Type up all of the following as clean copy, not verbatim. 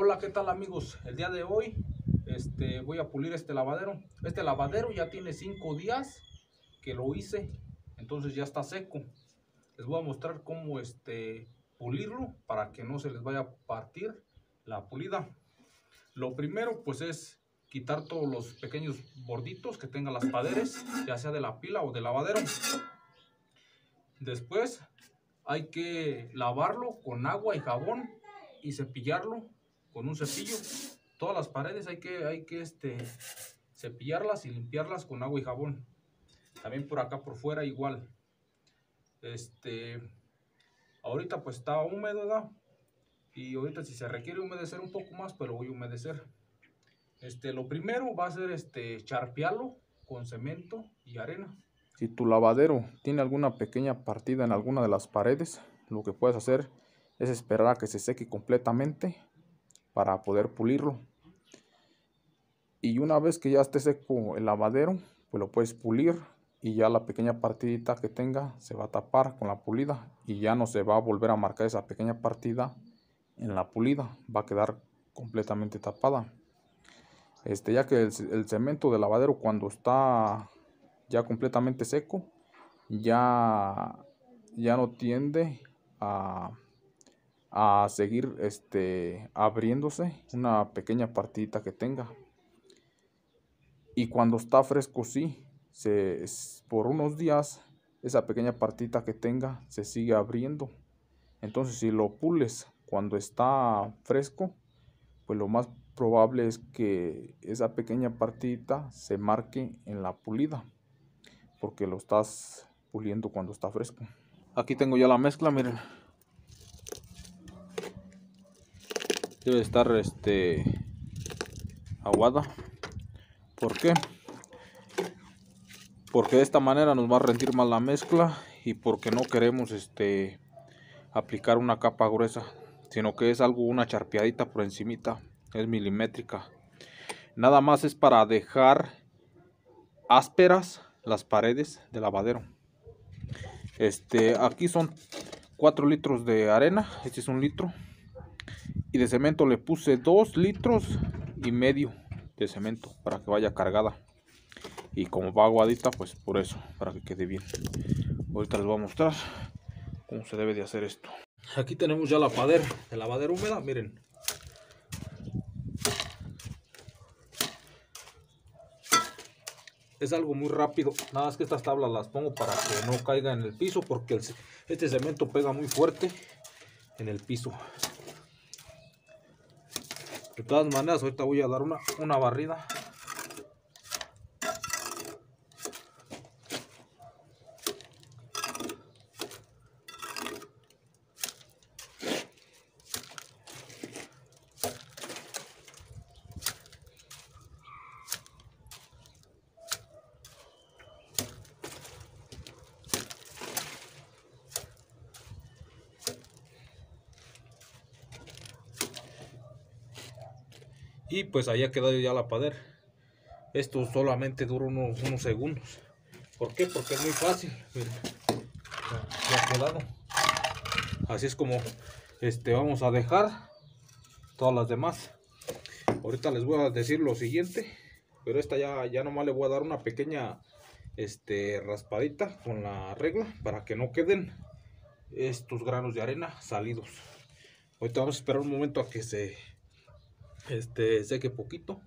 Hola, ¿qué tal amigos? El día de hoy voy a pulir este lavadero. Este lavadero ya tiene 5 días que lo hice, entonces ya está seco. Les voy a mostrar cómo pulirlo para que no se les vaya a partir la pulida. Lo primero pues es quitar todos los pequeños borditos que tengan las paredes, ya sea de la pila o del lavadero. Después hay que lavarlo con agua y jabón y cepillarlo con un cepillo. Todas las paredes hay que cepillarlas y limpiarlas con agua y jabón. También por acá por fuera igual. Ahorita pues está húmedo, ¿verdad? Y ahorita si se requiere humedecer un poco más, pero voy a humedecer. Lo primero va a ser charpearlo con cemento y arena. Si tu lavadero tiene alguna pequeña partida en alguna de las paredes, lo que puedes hacer es esperar a que se seque completamente para poder pulirlo. Y una vez que ya esté seco el lavadero, pues lo puedes pulir y ya la pequeña partidita que tenga se va a tapar con la pulida y ya no se va a volver a marcar esa pequeña partida en la pulida, va a quedar completamente tapada. Ya que el cemento del lavadero, cuando está ya completamente seco, ya no tiende a seguir abriéndose una pequeña partidita que tenga. Y cuando está fresco, sí, por unos días esa pequeña partidita que tenga se sigue abriendo. Entonces si lo pules cuando está fresco, pues lo más probable es que esa pequeña partidita se marque en la pulida, porque lo estás puliendo cuando está fresco. Aquí tengo ya la mezcla, miren. Debe estar aguada. ¿Por qué? Porque de esta manera nos va a rendir más la mezcla y porque no queremos aplicar una capa gruesa, sino que es algo, una charpeadita por encimita, es milimétrica. Nada más es para dejar ásperas las paredes del lavadero. Aquí son 4 litros de arena, este es 1 litro, y de cemento le puse 2,5 litros de cemento para que vaya cargada, y como va aguadita, pues por eso, para que quede bien. Ahorita les voy a mostrar cómo se debe de hacer esto. Aquí tenemos ya la pared de lavadero húmeda, miren. Es algo muy rápido, nada más que estas tablas las pongo para que no caiga en el piso, porque este cemento pega muy fuerte en el piso. De todas maneras, ahorita voy a dar una barrida. Y pues ahí ha quedado ya la pared. Esto solamente dura unos segundos. ¿Por qué? Porque es muy fácil. Miren, ya ha quedado. Así es como vamos a dejar todas las demás. Ahorita les voy a decir lo siguiente, pero esta ya nomás le voy a dar una pequeña raspadita con la regla para que no queden estos granos de arena salidos. Ahorita vamos a esperar un momento a que se seque poquito.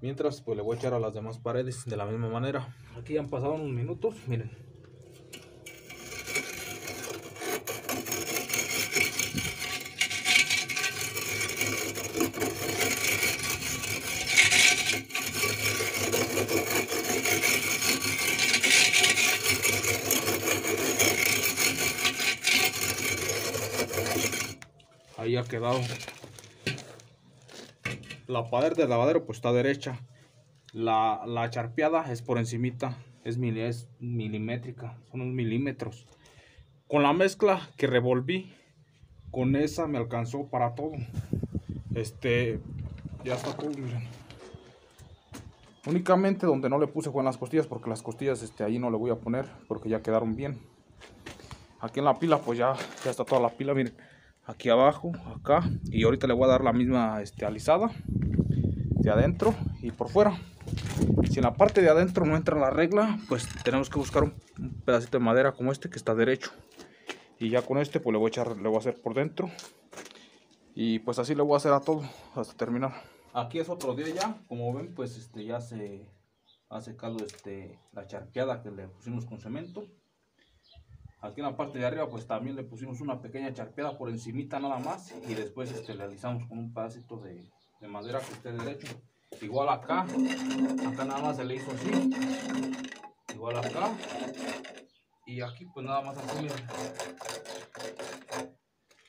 Mientras pues le voy a echar a las demás paredes de la misma manera. Aquí han pasado unos minutos, miren. Ahí ha quedado. La pared del lavadero pues está derecha. La charpeada es por encimita, es milimétrica, son unos milímetros. Con la mezcla que revolví, con esa me alcanzó para todo. Ya está todo, miren. Únicamente donde no le puse fue en las costillas, porque las costillas ahí no le voy a poner, porque ya quedaron bien. Aquí en la pila pues ya está toda la pila, miren. aquí abajo, acá, y ahorita le voy a dar la misma alisada de adentro y por fuera. Si en la parte de adentro no entra la regla, pues tenemos que buscar un pedacito de madera como este que está derecho, y ya con este pues le voy a echar, le voy a hacer por dentro, y pues así le voy a hacer a todo hasta terminar. Aquí es otro día ya, como ven, pues ya se ha secado la charqueada que le pusimos con cemento. Aquí en la parte de arriba pues también le pusimos una pequeña charpeada por encimita nada más, y después le alisamos con un pedacito de madera que esté derecho. Igual acá nada más se le hizo así, igual acá, y aquí pues nada más así, miren.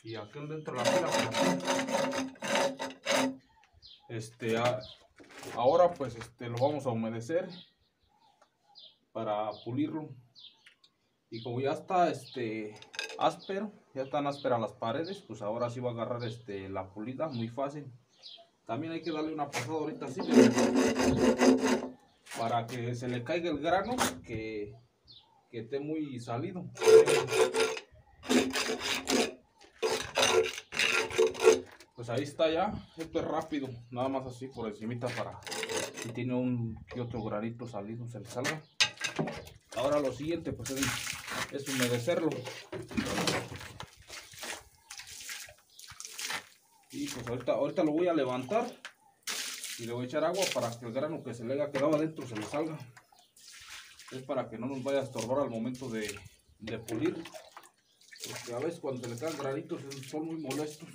Y aquí dentro de la pila pues, ahora pues lo vamos a humedecer para pulirlo. Y como ya está áspero, ya están ásperas las paredes, pues ahora sí va a agarrar la pulida muy fácil. También hay que darle una pasada ahorita así, para que se le caiga el grano que esté muy salido. Pues ahí está ya, esto es rápido, nada más así por encimita para si tiene un que otro granito salido se le salga. Ahora lo siguiente pues es humedecerlo, y pues ahorita lo voy a levantar y le voy a echar agua para que el grano que se le haya quedado adentro se le salga. Es para que no nos vaya a estorbar al momento de pulir, porque a veces cuando se le caen granitos son muy molestos,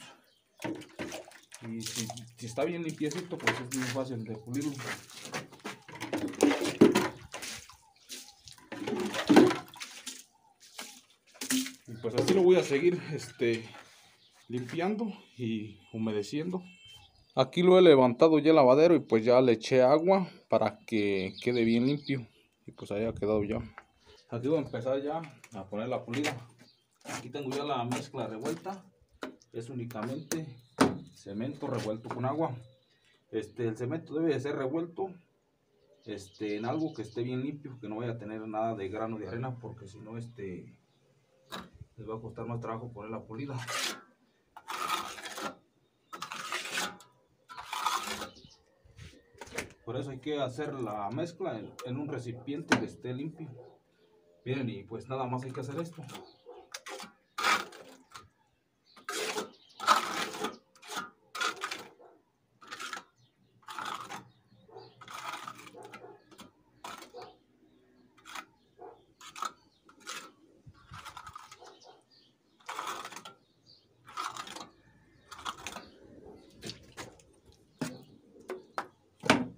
y si está bien limpiecito pues es muy fácil de pulirlo. Pues así lo voy a seguir limpiando y humedeciendo. Aquí lo he levantado ya el lavadero y pues ya le eché agua para que quede bien limpio, y pues ahí ha quedado ya. Aquí voy a empezar ya a poner la pulida. Aquí tengo ya la mezcla revuelta, es únicamente cemento revuelto con agua. El cemento debe de ser revuelto en algo que esté bien limpio, que no vaya a tener nada de grano de arena, porque si no les va a costar más trabajo poner la pulida. Por eso hay que hacer la mezcla en un recipiente que esté limpio. Miren, y pues nada más hay que hacer esto.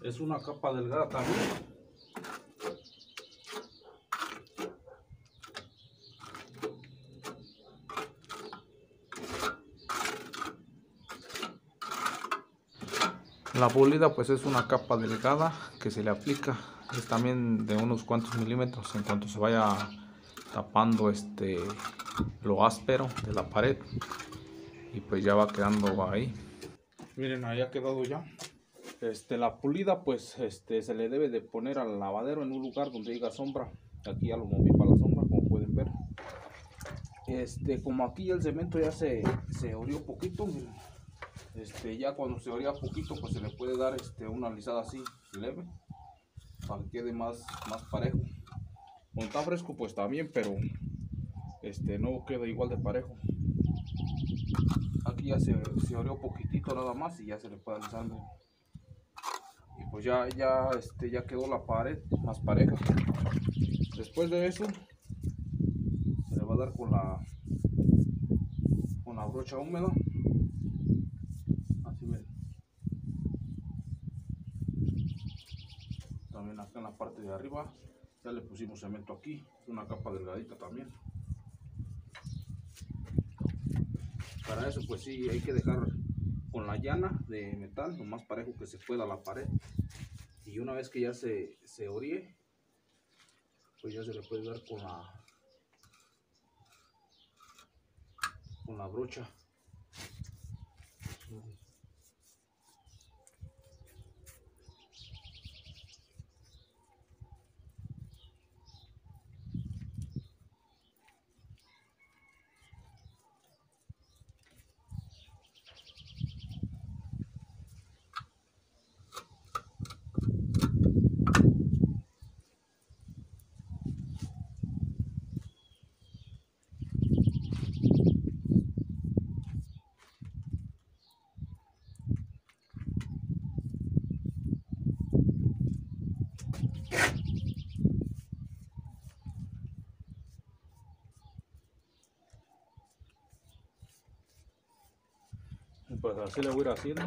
Es una capa delgada también. La pulida pues es una capa delgada que se le aplica. Es también de unos cuantos milímetros en cuanto se vaya tapando lo áspero de la pared. Y pues ya va quedando ahí. Miren, ahí ha quedado ya. La pulida pues se le debe de poner al lavadero en un lugar donde haya sombra. Aquí ya lo moví para la sombra, como pueden ver. Como aquí el cemento ya se orió poquito, miren. Ya cuando se oría poquito pues se le puede dar una alisada así leve para que quede más parejo. Cuando está fresco pues también, pero no queda igual de parejo. Aquí ya se orió poquitito nada más y ya se le puede alisar, miren. Pues ya quedó la pared más pareja. Después de eso se le va a dar con la brocha húmeda, así miren. También acá en la parte de arriba ya le pusimos cemento, aquí una capa delgadita también. Para eso pues sí hay que dejar con la llana de metal lo más parejo que se pueda la pared, y una vez que ya se oríe pues ya se le puede dar con la brocha. así le voy a ir haciendo.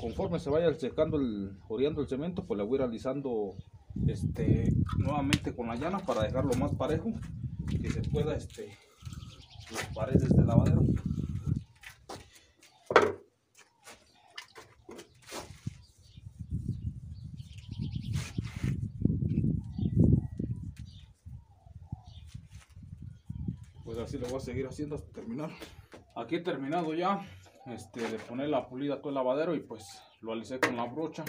Conforme se vaya secando, oreando el cemento, pues le voy a ir alisando nuevamente con la llana para dejarlo más parejo, que se pueda las paredes del lavadero. Pues así lo voy a seguir haciendo hasta terminar. Aquí he terminado ya de poner la pulida a todo el lavadero, y pues lo alicé con la brocha.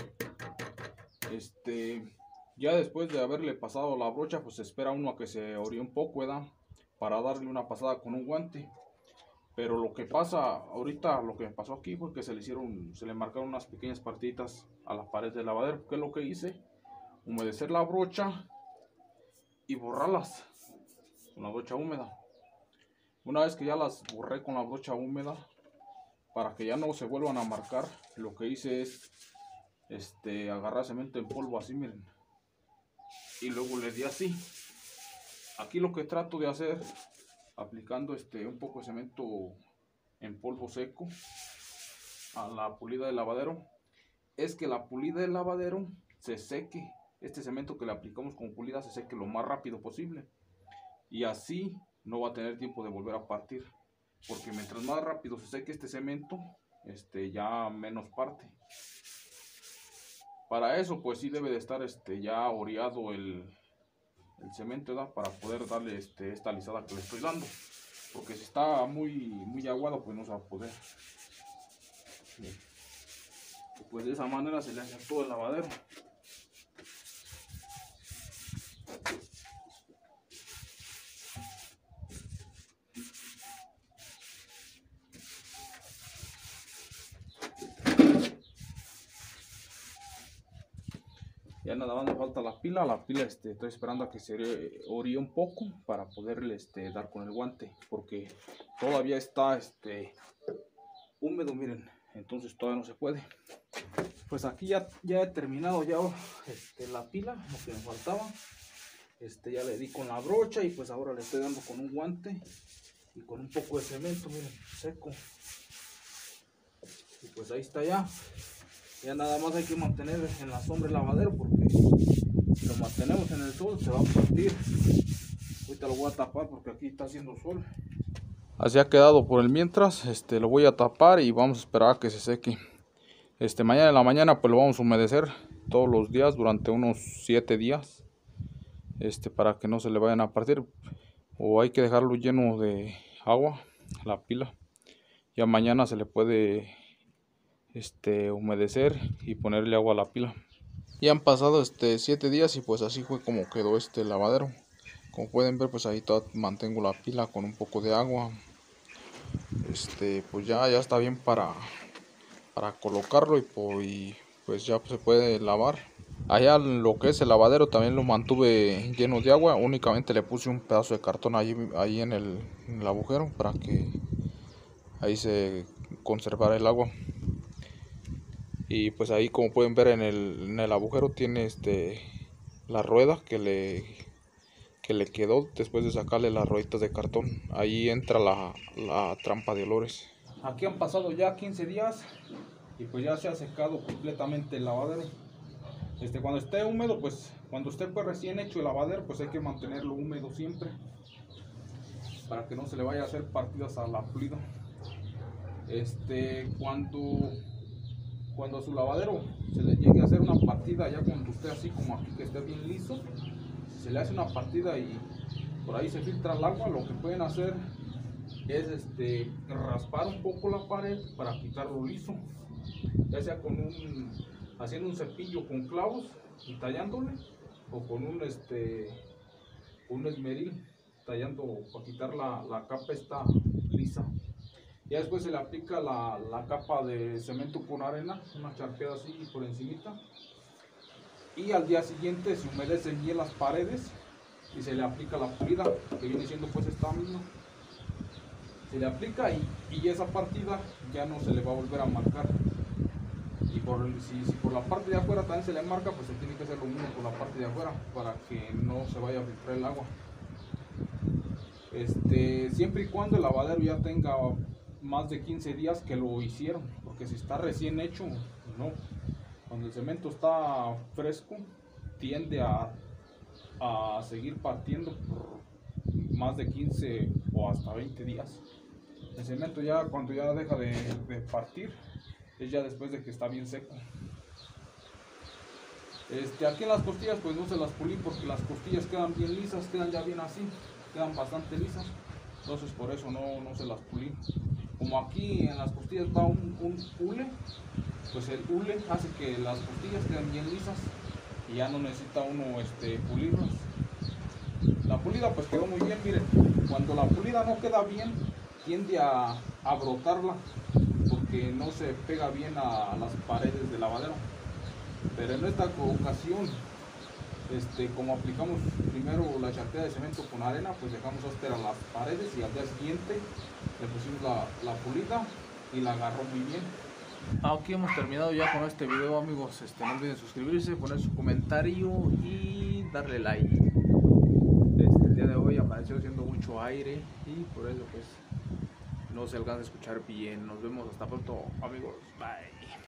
Ya después de haberle pasado la brocha, pues espera uno a que se orie un poco, ¿verdad? Para darle una pasada con un guante. Pero lo que pasa ahorita, lo que pasó aquí, fue que se le marcaron unas pequeñas partiditas a las paredes del lavadero. ¿Qué es lo que hice? Humedecer la brocha y borrarlas con la brocha húmeda. Una vez que ya las borré con la brocha húmeda, para que ya no se vuelvan a marcar, lo que hice es agarrar cemento en polvo, así miren, y luego le di así. Aquí lo que trato de hacer, aplicando un poco de cemento en polvo seco a la pulida del lavadero, es que la pulida del lavadero se seque, este cemento que le aplicamos con pulida se seque lo más rápido posible, y así no va a tener tiempo de volver a partir, porque mientras más rápido se seque este cemento, ya menos parte. Para eso pues sí debe de estar ya oreado el cemento, ¿verdad? Para poder darle esta alisada que le estoy dando, porque si está muy aguado pues no se va a poder. Bien. Pues de esa manera se le hace todo el lavadero. Ya nada más me falta la pila. Estoy esperando a que se oríe un poco para poderle dar con el guante, porque todavía está húmedo, miren, entonces todavía no se puede. Pues aquí ya he terminado ya la pila, lo que me faltaba. Ya le di con la brocha, y pues ahora le estoy dando con un guante y con un poco de cemento, miren, seco. Y pues ahí está ya. Ya nada más hay que mantener en la sombra el lavadero, porque si lo mantenemos en el sol se va a partir. Ahorita lo voy a tapar porque aquí está haciendo sol. Así ha quedado por el mientras. Lo voy a tapar y vamos a esperar a que se seque. Mañana en la mañana pues lo vamos a humedecer todos los días durante unos 7 días. Para que no se le vayan a partir. O hay que dejarlo lleno de agua, la pila. Ya mañana se le puede humedecer y ponerle agua a la pila. Ya han pasado 7 días, y pues así fue como quedó lavadero. Como pueden ver, pues ahí mantengo la pila con un poco de agua. Pues ya está bien para colocarlo, y pues ya se puede lavar. Allá lo que es el lavadero también lo mantuve lleno de agua, únicamente le puse un pedazo de cartón ahí en el agujero para que ahí se conservara el agua. Y pues ahí, como pueden ver, en el agujero tiene la rueda que le quedó después de sacarle las rueditas de cartón. Ahí entra la trampa de olores. Aquí han pasado ya 15 días y pues ya se ha secado completamente el lavadero. Cuando esté húmedo, pues cuando esté recién hecho el lavadero, pues hay que mantenerlo húmedo siempre para que no se le vaya a hacer partidas a la pulida. Cuando a su lavadero se le llegue a hacer una partida, ya cuando esté así como aquí, que esté bien liso, se le hace una partida y por ahí se filtra el agua, lo que pueden hacer es raspar un poco la pared para quitarlo liso, ya sea haciendo un cepillo con clavos y tallándole, o con un esmeril tallando para quitar la capa esta lisa. Ya después se le aplica la capa de cemento con arena, una charpeada así por encimita, y al día siguiente se humedecen bien las paredes y se le aplica la pulida, que viene siendo pues esta misma. Se le aplica y esa partida ya no se le va a volver a marcar. Y si por la parte de afuera también se le marca, pues se tiene que hacer lo mismo por la parte de afuera para que no se vaya a filtrar el agua. Siempre y cuando el lavadero ya tenga más de 15 días que lo hicieron, porque si está recién hecho, no. Cuando el cemento está fresco, tiende a seguir partiendo por más de 15 o hasta 20 días. El cemento ya cuando ya deja de partir, es ya después de que está bien seco. Aquí en las costillas pues no se las pulí porque las costillas quedan bien lisas, quedan ya bien así, quedan bastante lisas. Entonces por eso no se las pulí. Como aquí en las costillas va un hule, pues el hule hace que las costillas queden bien lisas y ya no necesita uno pulirlas. La pulida pues quedó muy bien, miren. Cuando la pulida no queda bien, tiende a brotarla porque no se pega bien a las paredes del lavadero. Pero en esta ocasión, como aplicamos primero la charpea de cemento con arena, pues dejamos ásperas las paredes y al día siguiente le pusimos la pulida y la agarró muy bien. Aquí hemos terminado ya con este video, amigos. No olviden suscribirse, poner su comentario y darle like. El día de hoy amaneció haciendo mucho aire y por eso pues no se alcanza a escuchar bien. Nos vemos hasta pronto, amigos. Bye.